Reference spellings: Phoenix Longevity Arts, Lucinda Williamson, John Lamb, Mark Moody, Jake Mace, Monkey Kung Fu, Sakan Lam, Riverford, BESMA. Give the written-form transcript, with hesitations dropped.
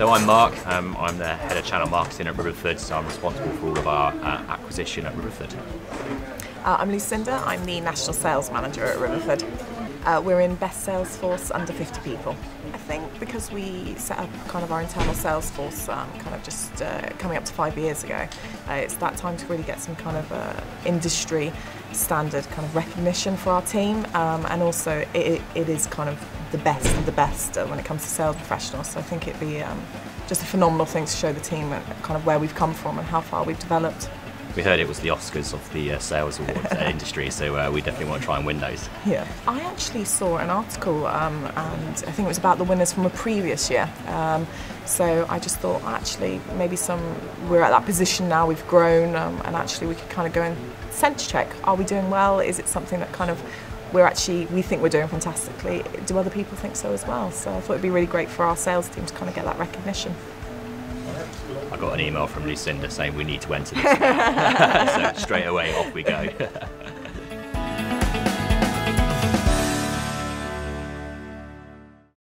So I'm Mark, I'm the Head of Channel Marketing at Riverford, so I'm responsible for all of our acquisition at Riverford. I'm Lucinda, I'm the National Sales Manager at Riverford. We're in best sales force under 50 people. I think because we set up kind of our internal sales force kind of just coming up to 5 years ago, it's that time to really get some kind of industry standard kind of recognition for our team, and also it is kind of the best of the best when it comes to sales professionals, so I think it'd be just a phenomenal thing to show the team kind of where we've come from and how far we've developed. We heard it was the Oscars of the sales awards industry, so we definitely want to try and win those. Yeah. I actually saw an article, and I think it was about the winners from a previous year. So I just thought, actually, maybe we're at that position now, we've grown, and actually we could kind of go and sense check. Are we doing well? Is it something that kind of we think we're doing fantastically? Do other people think so as well? So I thought it'd be really great for our sales team to kind of get that recognition. I got an email from Lucinda saying we need to enter this. So straight away, off we go.